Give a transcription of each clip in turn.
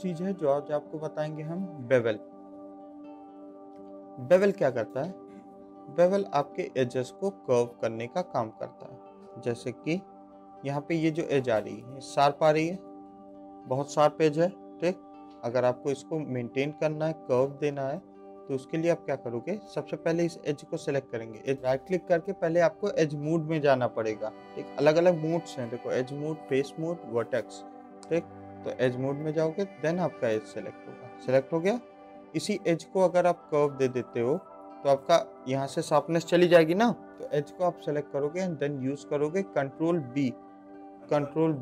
चीज है जो आज आपको बताएंगे हम, बेवल। बेवल क्या करता है? बेवल आपके एजेस को कर्व करने का काम करता है। जैसे कि यहाँ पे ये जो एज आ रही है शार्प आ रही है, बहुत शार्प एज है, ठीक। अगर आपको इसको मेंटेन करना है, कर्व देना है, तो उसके लिए आप क्या करोगे? सबसे पहले इस एज को सिलेक्ट करेंगे, एज राइट क्लिक करके पहले आपको एज मोड में जाना पड़ेगा, ठीक। अलग अलग मोड्स हैं, देखो edge mode, face mode, vertex, ठीक। तो एज मोड में जाओगे, देन आपका एज सेलेक्ट होगा, सेलेक्ट हो गया। इसी एज को अगर आप कर्व दे देते हो तो आपका यहाँ से शार्पनेस चली जाएगी ना, तो एज को आप सेलेक्ट करोगे एंड देन यूज करोगे कंट्रोल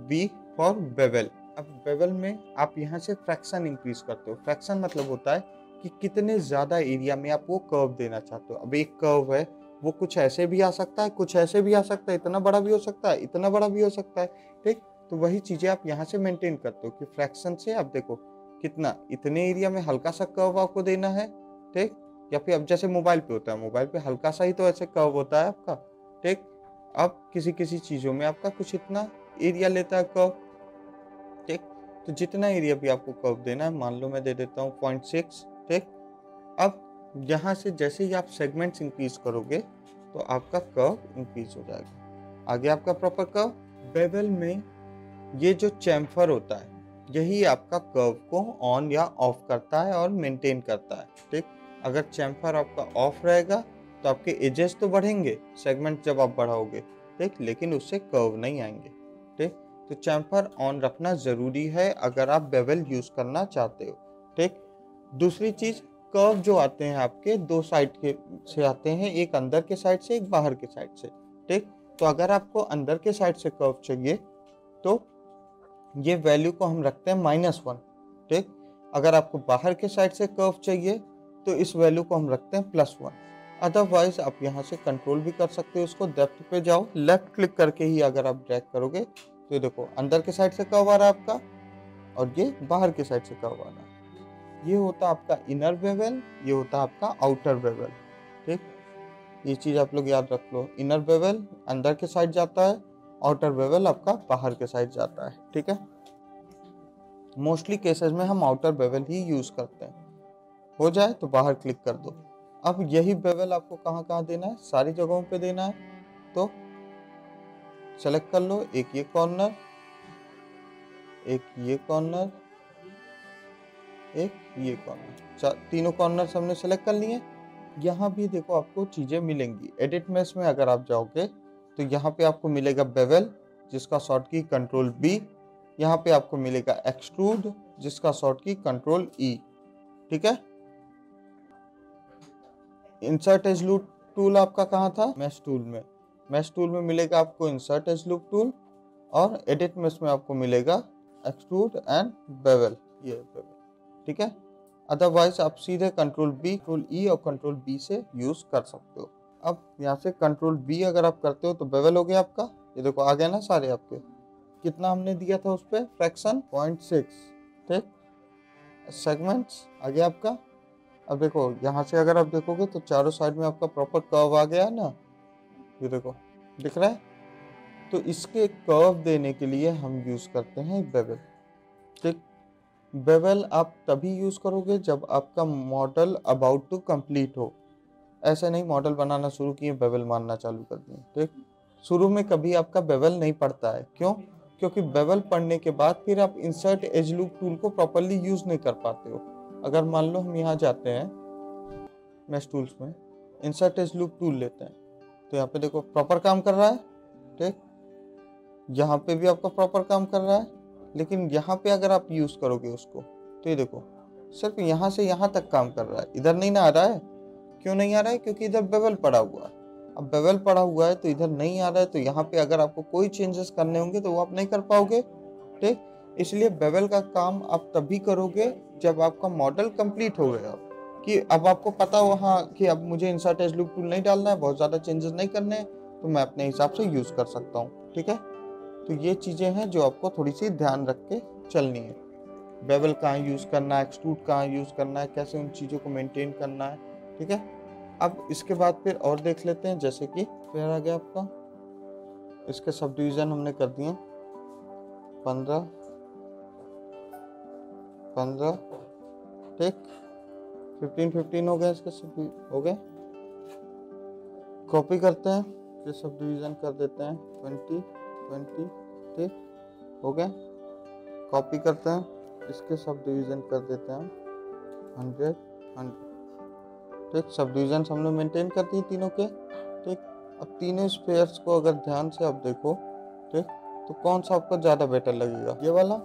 बी फॉर बेवल। अब बेवल में आप यहाँ से फ्रैक्शन इंक्रीज करते हो। फ्रैक्शन मतलब होता है कि कितने ज़्यादा एरिया में आप वो कर्व देना चाहते हो। अब एक कर्व है, वो कुछ ऐसे भी आ सकता है, कुछ ऐसे भी आ सकता है, इतना बड़ा भी हो सकता है, इतना बड़ा भी हो सकता है, ठीक। तो वही चीज़ें आप यहाँ से मेंटेन करते हो कि फ्रैक्शन से आप देखो कितना, इतने एरिया में हल्का सा कर्व आपको देना है, ठीक। या फिर अब जैसे मोबाइल पे होता है, मोबाइल पे हल्का सा ही तो ऐसे कर्व होता है आपका, ठीक। अब किसी किसी चीज़ों में आपका कुछ इतना एरिया लेता है कर्व, ठीक। तो जितना एरिया भी आपको कर्व देना है, मान लो मैं दे देता हूँ 0.6, ठीक। अब यहाँ से जैसे ही आप सेगमेंट्स इंक्रीज करोगे तो आपका कर्व इंक्रीज हो जाएगा, आगे आपका प्रॉपर कर्व। बेवल में ये जो चैम्फर होता है यही आपका कर्व को ऑन या ऑफ करता है और मेंटेन करता है, ठीक। अगर चैम्फर आपका ऑफ रहेगा तो आपके एजेस तो बढ़ेंगे, सेगमेंट जब आप बढ़ाओगे, ठीक, लेकिन उससे कर्व नहीं आएंगे, ठीक। तो चैम्फर ऑन रखना ज़रूरी है अगर आप बेवल यूज़ करना चाहते हो, ठीक। दूसरी चीज़, कर्व जो आते हैं आपके दो साइड के से आते हैं, एक अंदर के साइड से, एक बाहर के साइड से, ठीक। तो अगर आपको अंदर के साइड से कर्व चाहिए तो ये वैल्यू को हम रखते हैं -1, ठीक। अगर आपको बाहर के साइड से कर्व चाहिए तो इस वैल्यू को हम रखते हैं +1। अदरवाइज आप यहाँ से कंट्रोल भी कर सकते हो इसको, डेप्थ पे जाओ, लेफ्ट क्लिक करके ही अगर आप ड्रैग करोगे तो देखो अंदर के साइड से कर्व आ रहा है आपका और ये बाहर के साइड से कर्व आ रहा है। ये होता आपका इनर बेवल, ये होता आपका आउटर बेवल, ठीक। ये चीज़ आप लोग याद रख लो, इनर बेवल अंदर के साइड जाता है, आउटर बेवल आपका बाहर के साइड जाता है, ठीक है। मोस्टली केसेस में हम आउटर बेवल ही यूज़ करते हैं, हो जाए तो बाहर क्लिक कर दो। अब यही बेवल आपको कहाँ कहाँ देना है, सारी जगहों पे देना है, तो सेलेक्ट कर लो, एक ये कॉर्नर, एक ये कॉर्नर, एक ये कॉर्नर, तीनों कॉर्नर हमने सेलेक्ट कर लिए। यहाँ भी देखो आपको चीज़ें मिलेंगी, एडिट मेश में अगर आप जाओगे तो यहाँ पे आपको मिलेगा बेवल जिसका शॉर्ट की कंट्रोल B, यहाँ पे आपको मिलेगा एक्सट्रूड जिसका शॉर्ट की कंट्रोल E, ठीक है। इंसर्ट एज लूप टूल आपका कहाँ था? मैश टूल में मिलेगा आपको इंसर्ट एज लूप टूल, और एडिट मेश में आपको मिलेगा एक्सट्रूड एंड बेवल, ये बेवल, ठीक है। अदरवाइज आप सीधे कंट्रोल B, कंट्रोल E और कंट्रोल B से यूज़ कर सकते हो। अब यहाँ से कंट्रोल B अगर आप करते हो तो बेवल हो गया आपका, ये देखो आ गया ना सारे आपके, कितना हमने दिया था उस पर फ्रैक्शन 0.6, ठीक। सेगमेंट्स आ गया आपका। अब देखो यहाँ से अगर आप देखोगे तो चारों साइड में आपका प्रॉपर कर्व आ गया ना, ये देखो दिख रहा है। तो इसके कर्व देने के लिए हम यूज़ करते हैं बेवल, ठीक। बेवल आप तभी यूज़ करोगे जब आपका मॉडल अबाउट टू कंप्लीट हो, ऐसे नहीं मॉडल बनाना शुरू किए बेवल मानना चालू कर दिए, ठीक। शुरू में कभी आपका बेवल नहीं पड़ता है, क्यों? क्योंकि बेवल पढ़ने के बाद फिर आप इंसर्ट एज लूप टूल को प्रॉपरली यूज़ नहीं कर पाते हो। अगर मान लो हम यहाँ जाते हैं मैश टूल्स में, इंसर्ट एज लूप टूल लेते हैं, तो यहाँ पे देखो प्रॉपर काम कर रहा है, ठीक। यहाँ पे भी आपका प्रॉपर काम कर रहा है, लेकिन यहाँ पे अगर आप यूज़ करोगे उसको तो ये देखो सिर्फ यहाँ से यहाँ तक काम कर रहा है, इधर नहीं ना आ रहा है। क्यों नहीं आ रहा है? क्योंकि इधर बेवल पड़ा हुआ है। अब बेवल पड़ा हुआ है तो इधर नहीं आ रहा है, तो यहाँ पे अगर आपको कोई चेंजेस करने होंगे तो वो आप नहीं कर पाओगे, ठीक। इसलिए बेवल का काम आप तभी करोगे जब आपका मॉडल कंप्लीट हो गया, कि अब आपको पता हो हाँ कि अब मुझे इंसर्ट एज लूप टूल नहीं डालना है, बहुत ज़्यादा चेंजेस नहीं करने हैं, तो मैं अपने हिसाब से यूज़ कर सकता हूँ, ठीक है। तो ये चीज़ें हैं जो आपको थोड़ी सी ध्यान रख के चलनी है, बेवल कहाँ यूज़ करना है, एक्सट्रूड कहाँ यूज़ करना है, कैसे उन चीज़ों को मेनटेन करना है, ठीक है। अब इसके बाद फिर और देख लेते हैं, जैसे कि फिर आ गया आपका, इसके सब डिवीज़न हमने कर दिए 15, 15 ठीक 15 हो गए, इसके सब हो गए। कॉपी करते हैं फिर सब डिवीज़न कर देते हैं 20 20 ठीक हो गए। कॉपी करते हैं इसके सब डिवीज़न कर देते हैं 100 100 ठीक। सब डिवीज़न हमने मेंटेन कर दिए तीनों के ठीक। अब तीनों स्पेयर्स को अगर ध्यान से आप देखो ठीक तो कौन सा आपको ज़्यादा बेटर लगेगा? ये वाला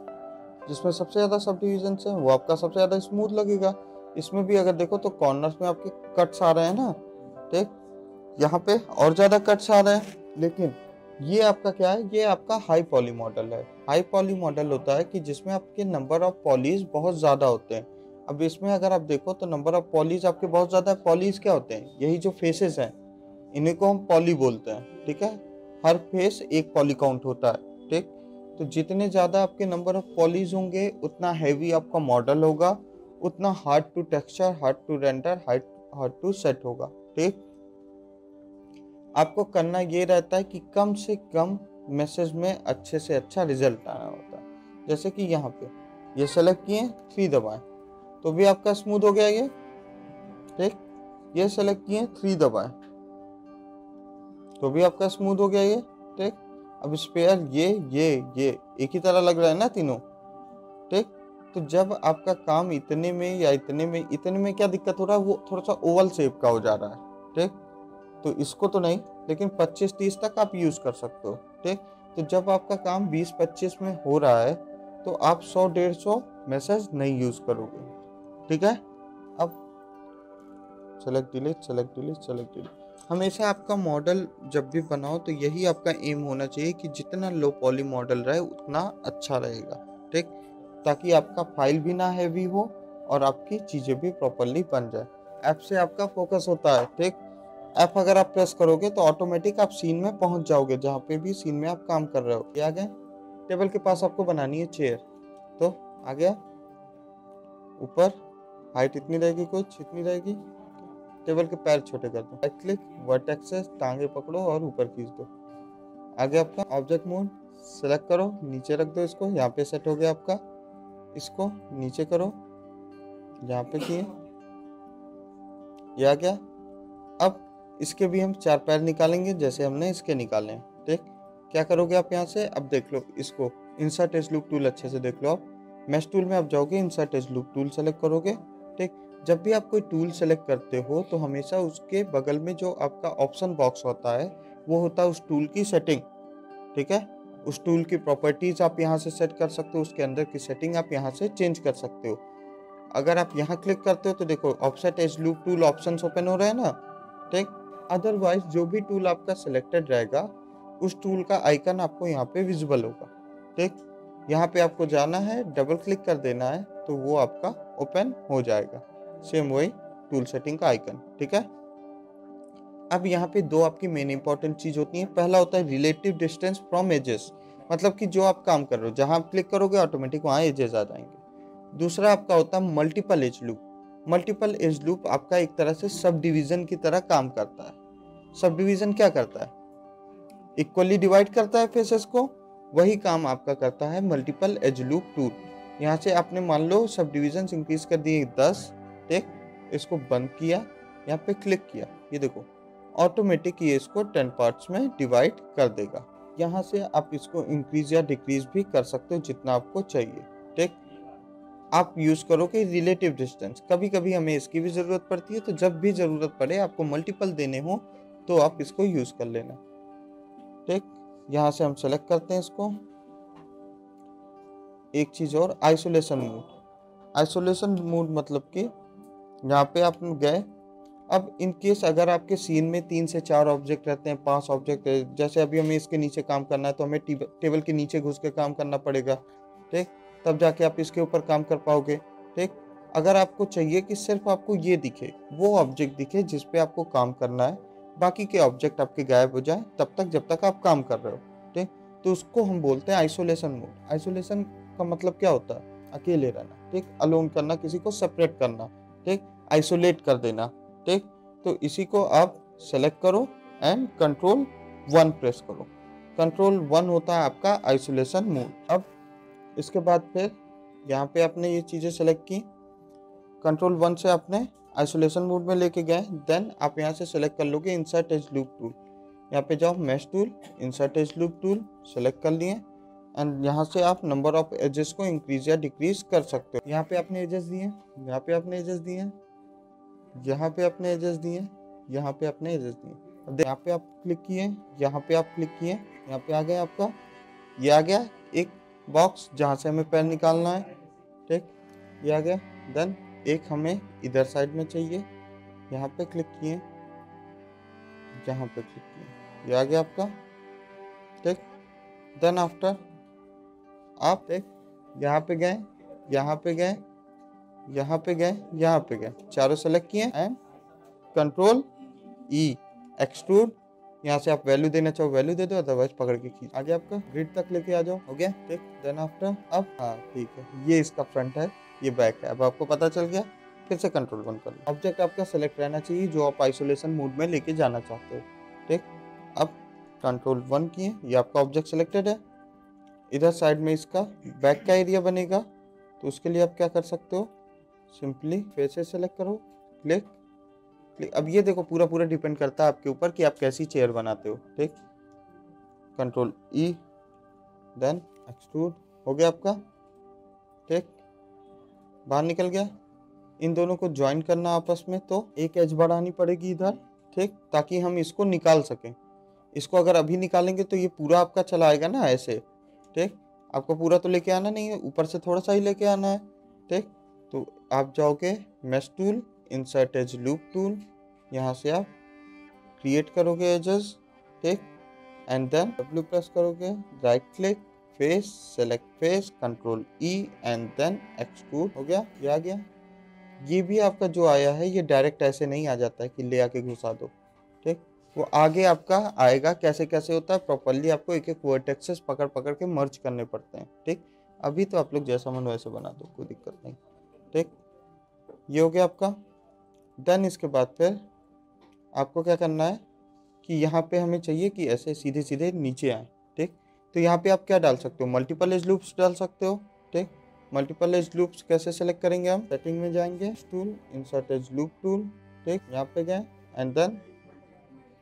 जिसमें सबसे ज़्यादा सब डिविजन्स हैं वो आपका सबसे ज़्यादा स्मूथ लगेगा। इसमें भी अगर देखो तो कॉर्नर्स में आपके कट्स आ रहे हैं ना ठीक, यहाँ पे और ज़्यादा कट्स आ रहे हैं। लेकिन ये आपका क्या है, ये आपका हाई पॉली मॉडल है। हाई पॉली मॉडल होता है कि जिसमें आपके नंबर ऑफ पॉलीज बहुत ज़्यादा होते हैं। अब इसमें अगर आप देखो तो नंबर ऑफ पॉलीज आपके बहुत ज़्यादा, पॉलीज क्या होते हैं, यही जो फेसेस हैं इन्हीं को हम पॉली बोलते हैं ठीक है। हर फेस एक पॉली काउंट होता है ठीक। तो जितने ज़्यादा आपके नंबर ऑफ पॉलीज होंगे उतना हैवी आपका मॉडल होगा, उतना hard to texture, hard to render, hard to set होगा ठीक। आपको करना ये रहता है कि कम से कम मैसेज में अच्छे से अच्छा रिजल्ट आना होता है। जैसे कि यहाँ पे ये सेलेक्ट किए 3 दबाएं तो भी आपका स्मूथ हो गया ये ठीक। ये सेलेक्ट किए 3 दबाएं तो भी आपका स्मूथ हो गया ये ठीक। अब स्पेयर ये एक ही तरह लग रहा है ना तीनों ठीक। तो जब आपका काम इतने में या इतने में क्या दिक्कत हो रहा है, वो थोड़ा सा ओवल शेप का हो जा रहा है ठीक। तो इसको तो नहीं लेकिन 25-30 तक आप यूज़ कर सकते हो ठीक। तो जब आपका काम 20-25 में हो रहा है तो आप 100-150 मैसेज नहीं यूज़ करोगे ठीक है। अब सेलेक्ट डिलीट हमेशा आपका मॉडल जब भी बनाओ तो यही आपका एम होना चाहिए कि जितना लो पॉली मॉडल रहे उतना अच्छा रहेगा ठीक, ताकि आपका फाइल भी ना हैवी हो और आपकी चीज़ें भी प्रॉपरली बन जाए। ऐप से आपका फोकस होता है ठीक। ऐप अगर आप प्रेस करोगे तो ऑटोमेटिक आप सीन में पहुंच जाओगे, जहाँ पे भी सीन में आप काम कर रहे हो। ये आ गए, टेबल के पास आपको बनानी है चेयर तो आ गया ऊपर, हाइट इतनी रहेगी, कुछ इतनी रहेगी, टेबल के पैर छोटे कर दो, राइट क्लिक वर्टेक्सेस टांगे पकड़ो और ऊपर खींच दो। आगे आपका ऑब्जेक्ट मोड सेलेक्ट करो, नीचे रख दो इसको, यहाँ पे सेट हो गया आपका। इसको नीचे करो, यहाँ पे किए ये आ गया। अब इसके भी हम 4 पैर निकालेंगे जैसे हमने इसके निकाले ठीक। क्या करोगे आप यहाँ से, अब देख लो इसको इंसर्ट एज लूप टूल अच्छे से देख लो। आप मैश टूल में आप जाओगे, insert edge loop tool select करोगे ठीक। जब भी आप कोई टूल सेलेक्ट करते हो तो हमेशा उसके बगल में जो आपका ऑप्शन बॉक्स होता है वो होता है उस टूल की सेटिंग ठीक है। उस टूल की प्रॉपर्टीज़ आप यहाँ से सेट कर सकते हो, उसके अंदर की सेटिंग आप यहाँ से चेंज कर सकते हो। अगर आप यहाँ क्लिक करते हो तो देखो offset edge loop tool option open हो रहे हैं ना ठीक। अदरवाइज जो भी टूल आपका सेलेक्टेड रहेगा उस टूल का आइकन आपको यहाँ पे विजिबल होगा ठीक। यहाँ पे आपको जाना है, डबल क्लिक कर देना है तो वो आपका ओपन हो जाएगा, सेम वही टूल सेटिंग का आइकन ठीक है। अब यहाँ पे 2 आपकी मेन इंपॉर्टेंट चीज़ होती है। पहला होता है रिलेटिव डिस्टेंस फ्रॉम एजेस, मतलब कि जो आप काम कर रहे हो जहाँ आप क्लिक करोगे ऑटोमेटिक वहाँ एजेस आ जाएंगे। दूसरा आपका होता है multiple edge loop. Multiple edge loop आपका एक तरह से सब डिवीज़न की तरह काम करता है। सब डिवीज़न क्या करता है, इक्वली डिवाइड करता है फेसेस को, वही काम आपका करता है मल्टीपल एज लूप टूल। यहाँ से आपने मान लो सब डिवीज़न इंक्रीज कर दिए 10 ठीक। इसको बंद किया, यहाँ पे क्लिक किया, ये देखो ऑटोमेटिक ये इसको 10 पार्ट्स में डिवाइड कर देगा। यहाँ से आप इसको इंक्रीज या डिक्रीज भी कर सकते हो जितना आपको चाहिए ठीक। आप यूज़ करोगे रिलेटिव डिस्टेंस, कभी कभी हमें इसकी भी ज़रूरत पड़ती है, तो जब भी ज़रूरत पड़े आपको मल्टीपल देने हो तो आप इसको यूज़ कर लेना ठीक। यहाँ से हम सेलेक्ट करते हैं इसको। एक चीज़ और, आइसोलेशन मोड। आइसोलेशन मोड मतलब कि यहाँ पे आप गए, अब इन केस अगर आपके सीन में 3 से 4 ऑब्जेक्ट रहते हैं, 5 ऑब्जेक्ट है, जैसे अभी हमें इसके नीचे काम करना है तो हमें टेबल के नीचे घुस के काम करना पड़ेगा ठीक, तब जाके आप इसके ऊपर काम कर पाओगे ठीक। अगर आपको चाहिए कि सिर्फ आपको ये दिखे, वो ऑब्जेक्ट दिखे जिस पे आपको काम करना है, बाकी के ऑब्जेक्ट आपके गायब हो जाए तब तक जब तक आप काम कर रहे हो ठीक, तो उसको हम बोलते हैं आइसोलेशन मोड। आइसोलेशन का मतलब क्या होता है, अकेले रहना ठीक, अलोन करना, किसी को सेपरेट करना ठीक, आइसोलेट कर देना ठीक। तो इसी को आप सेलेक्ट करो एंड कंट्रोल 1 प्रेस करो। कंट्रोल 1 होता है आपका आइसोलेशन मोड। अब इसके बाद फिर यहाँ पे आपने ये चीज़ें सेलेक्ट की, कंट्रोल 1 से आपने आइसोलेशन मोड में लेके गए, देन आप यहाँ से सेलेक्ट कर लोगे इंसर्ट एज लूप टूल। यहाँ पे जाओ mesh tool, insert edge loop tool select कर लिए एंड यहाँ से आप नंबर ऑफ एजेस को इंक्रीज या डिक्रीज कर सकते हो। यहाँ पे आपने एजेस दिए, यहाँ पे आपने एजेस दिए, यहाँ पे आपने एजेस दिए, यहाँ पे आपने एजेस दिए। अब यहाँ पे आप क्लिक किए, यहाँ पे आप क्लिक किए, यहाँ पे आ गया आपका, ये आ गया एक बॉक्स जहाँ से हमें पेन निकालना है, ठीक, ये आ गया। देन एक हमें इधर साइड में चाहिए, यहाँ पे क्लिक किए, यहाँ पे क्लिक किए, ये आ गया आपका, ठीक। देन आफ्टर आप एक यहाँ पे गए, यहाँ पे गए, यहाँ पे गए, यहाँ पे गए, चारों सेलेक्ट किए एंड कंट्रोल ई एक्सट्रूड। यहाँ से आप वैल्यू देना चाहो वैल्यू दे दो, अदरवाइज पकड़ के खींच। आगे आपका ग्रिड तक लेके आ जाओ, हो गया, ठीक। देन आफ्टर अब हाँ ठीक है, ये इसका फ्रंट है, ये बैक है, अब आपको पता चल गया। फिर से कंट्रोल बंद कर लो। ऑब्जेक्ट आपका सेलेक्ट रहना चाहिए जो आप आइसोलेशन मोड में लेके जाना चाहते हो, ठीक। अब कंट्रोल 1 किए, ये आपका ऑब्जेक्ट सेलेक्टेड है, इधर साइड में इसका बैक का एरिया बनेगा, तो उसके लिए आप क्या कर सकते हो, सिंपली फेसेस सेलेक्ट करो, क्लिक क्लिक। अब ये देखो पूरा डिपेंड करता है आपके ऊपर कि आप कैसी चेयर बनाते हो, ठीक। कंट्रोल ई देन एक्सट्रूड, हो गया आपका, ठीक, बाहर निकल गया। इन दोनों को ज्वाइन करना आपस में, तो एक एज बढ़ानी पड़ेगी इधर, ठीक, ताकि हम इसको निकाल सकें। इसको अगर अभी निकालेंगे तो ये पूरा आपका चला आएगा ना ऐसे, ठीक। आपको पूरा तो लेके आना नहीं है, ऊपर से थोड़ा सा ही लेके आना है, ठीक। तो आप जाओगे mesh tool, insert edge loop tool, यहाँ से आप क्रिएट करोगे एजेस, ठीक, एंड देन डब्ल्यू प्रेस करोगे, right click, face select face, control E and then extrude, हो गया, ये आ गया। ये भी आपका जो आया है ये डायरेक्ट ऐसे नहीं आ जाता है कि ले आके घुसा दो, ठीक। वो आगे आपका आएगा, कैसे कैसे होता है प्रॉपर्ली आपको एक एक वर्टेक्सेस पकड़ के मर्ज करने पड़ते हैं, ठीक। अभी तो आप लोग जैसा मन वैसे बना दो, कोई दिक्कत नहीं, ठीक। ये हो गया आपका। देन इसके बाद फिर आपको क्या करना है कि यहाँ पे हमें चाहिए कि ऐसे सीधे सीधे नीचे आए, ठीक। तो यहाँ पे आप क्या डाल सकते हो, मल्टीपल एज लूप्स डाल सकते हो, ठीक। मल्टीपल एज लूप्स कैसे सेलेक्ट करेंगे, हम सेटिंग में जाएंगे, tool insert edge loop tool, ठीक, यहाँ पे गए and then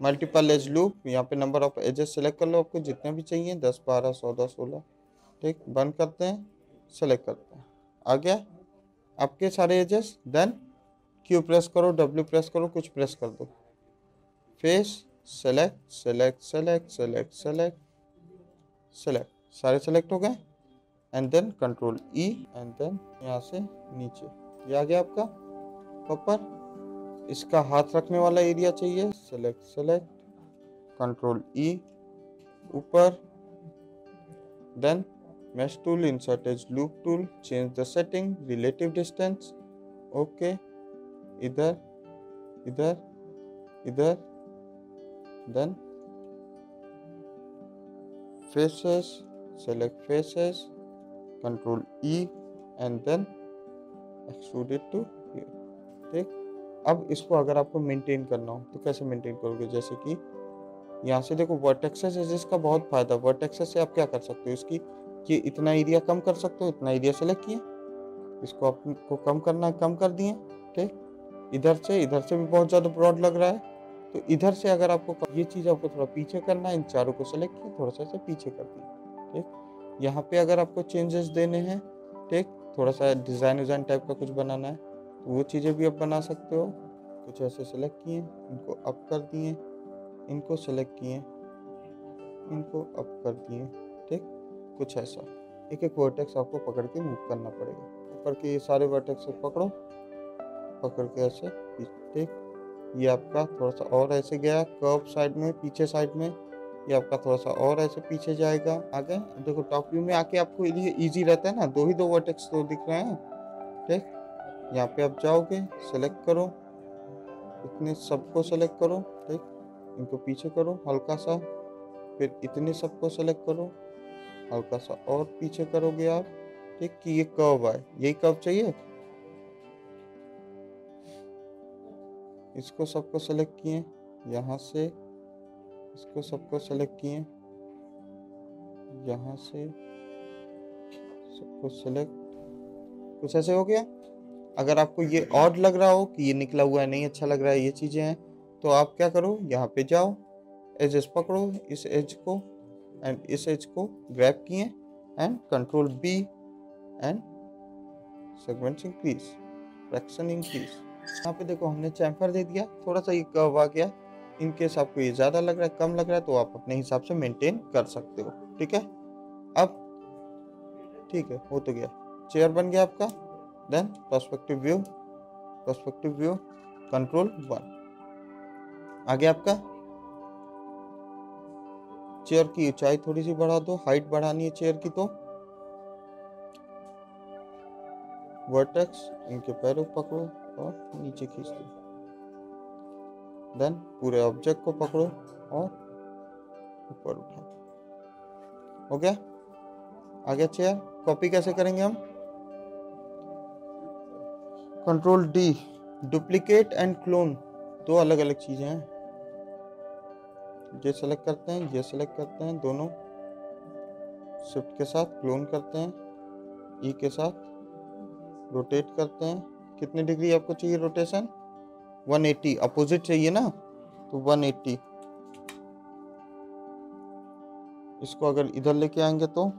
multiple edge loop, यहाँ पे नंबर ऑफ एजेस सेलेक्ट कर लो, आपको जितने भी चाहिए 10, 12, 14, 16, ठीक। बंद करते हैं, सेलेक्ट करते हैं, आ गया आपके सारे एजेस। देन क्यू प्रेस करो, डब्ल्यू प्रेस करो, कुछ प्रेस कर दो, face select select select select select select, सारे सेलेक्ट हो गए and then control E and then यहाँ से नीचे, ये आ गया आपका प्रॉपर। इसका हाथ रखने वाला एरिया चाहिए, सेलेक्ट सेलेक्ट कंट्रोल ई ऊपर, then mesh tool, insert edge loop tool, change the setting, relative distance, okay, इधर इधर इधर, then faces select faces, control E and then extrude it to here, ठीक। अब इसको अगर आपको मेंटेन करना हो तो कैसे मेंटेन करोगे, जैसे कि यहाँ से देखो वर्टेक्सेस एजेस का बहुत फायदा, वर्टेक्सेस से आप क्या कर सकते हो, इसकी कि इतना एरिया कम कर सकते हो, इतना एरिया सेलेक्ट किए, इसको आपको कम करना, कम कर दिए, ठीक। इधर से भी बहुत ज़्यादा ब्रॉड लग रहा है, तो इधर से अगर आपको ये चीज़ आपको थोड़ा पीछे करना है, इन चारों को सेलेक्ट किया, थोड़ा सा पीछे कर दिया, ठीक। यहाँ पे अगर आपको चेंजेस देने हैं, ठीक, थोड़ा सा डिज़ाइन टाइप का कुछ बनाना है, तो वो चीज़ें भी आप बना सकते हो। कुछ ऐसे सेलेक्ट किए, इनको अप कर दिए, इनको सेलेक्ट किए, इनको अप कर दिए, ठीक। कुछ ऐसा एक एक वर्टेक्स आपको पकड़ के मूव करना पड़ेगा, ऊपर के ये सारे वर्टेक्स पकड़ो, पकड़ के ऐसे, ठीक। ये आपका थोड़ा सा और ऐसे गया कर्व साइड में, पीछे साइड में, ये आपका थोड़ा सा और ऐसे पीछे जाएगा। आ गए, देखो टॉप व्यू में आके आपको ये ईजी रहता है ना, दो वर्टेक्स तो दिख रहे हैं, ठीक। यहाँ पे आप जाओगे, सेलेक्ट करो, इतने सबको सेलेक्ट करो, ठीक, इनको पीछे करो हल्का सा, फिर इतने सबको सेलेक्ट करो हल्का सा और पीछे करोगे आप, ठीक, कि ये कर्व आए, यही कर्व चाहिए। इसको सबको सेलेक्ट किए, यहाँ से इसको सबको सेलेक्ट किए, यहाँ से सबको सेलेक्ट, कुछ ऐसे हो गया। अगर आपको ये ऑड लग रहा हो कि ये निकला हुआ है, नहीं अच्छा लग रहा है, ये चीज़ें हैं, तो आप क्या करो, यहाँ पे जाओ, एजेस पकड़ो, इस एज को एंड इस एज को ग्रैब किए and control B and segments increase, fraction increase. यहाँ पे देखो हमने चैम्फर दे दिया, थोड़ा सा ये कर्व आ गया। इनकेस आपको ये ज़्यादा लग रहा है, कम लग रहा है, तो आप अपने हिसाब से मेंटेन कर सकते हो। ठीक है, अब ठीक है, हो तो गया, चेयर बन गया आपका। Then perspective view, perspective view control 1 आ गया आपका। चेयर की ऊंचाई थोड़ी सी बढ़ा दो, हाइट बढ़ानी है चेयर की, तो वर्टेक्स इनके पैरों पकड़ो और नीचे खींच दो। देन पूरे ऑब्जेक्ट को पकड़ो और ऊपर उठाओ। हो गया, आ गया चेयर। कॉपी कैसे करेंगे हम? Control D, duplicate and clone, दो अलग अलग चीजें हैं। ये सेलेक्ट करते हैं, ये सेलेक्ट करते हैं, दोनों शिफ्ट के साथ क्लोन करते हैं, ई के साथ रोटेट करते हैं। कितने डिग्री आपको चाहिए रोटेशन? 180, अपोजिट चाहिए ना, तो 180। इसको अगर इधर लेके आएंगे तो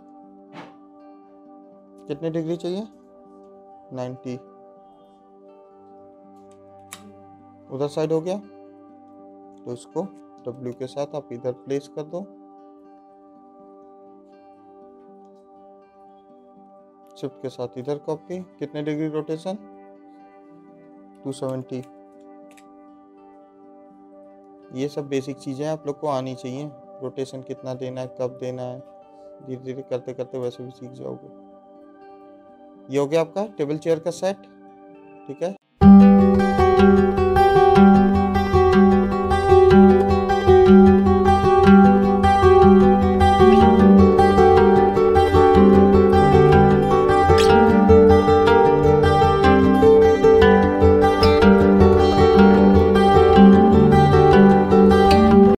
कितने डिग्री चाहिए? 90। उधर साइड हो गया, तो इसको W के साथ आप इधर प्लेस कर दो, शिफ्ट के साथ इधर कॉपी। कितने डिग्री रोटेशन? 270। ये सब बेसिक चीजें आप लोग को आनी चाहिए, रोटेशन कितना देना है, कब देना है। धीरे धीरे करते करते वैसे भी सीख जाओगे। ये हो गया आपका टेबल चेयर का सेट। ठीक है।